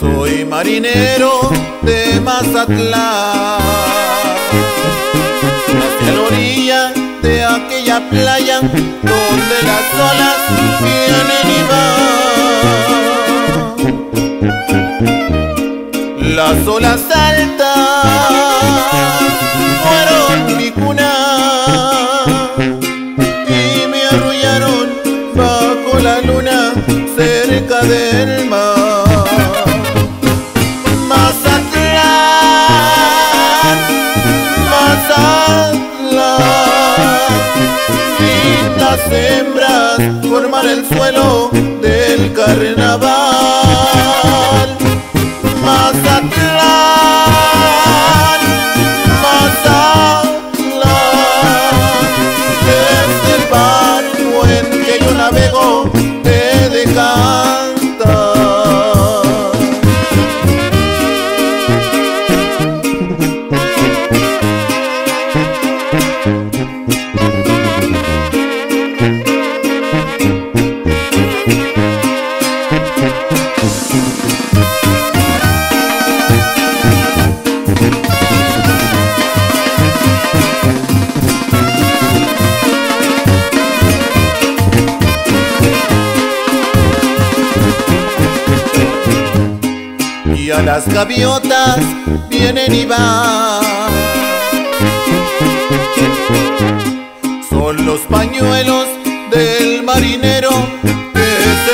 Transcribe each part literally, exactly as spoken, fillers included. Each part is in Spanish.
Soy marinero de Mazatlán, hacia la orilla de aquella playa donde las olas vienen y van. Las olas altas fueron mi cuna y me arrullaron bajo la luna cerca del mar. Mazatlán, Mazatlán, las hembras forman el suelo del carnaval. Mazatlán, Mazatlán, desde el barco en que yo navego te decanta. Y a las gaviotas vienen y van, son los pañuelos del marinero que se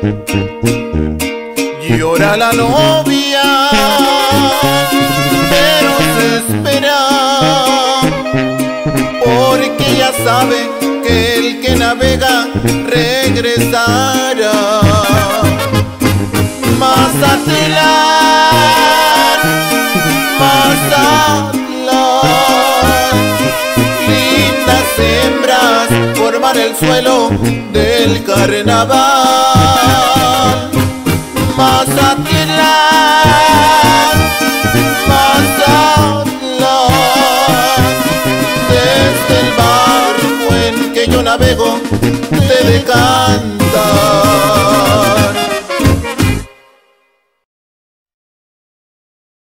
despiden de Mazatlán. Llora la novia, pero se espera, porque ya sabe que el que navega regresará. Mazatlán, Mazatlán, lindas hembras forman el suelo del carnaval. Mazatlán, Mazatlán, desde el barco en que yo navego te decanta.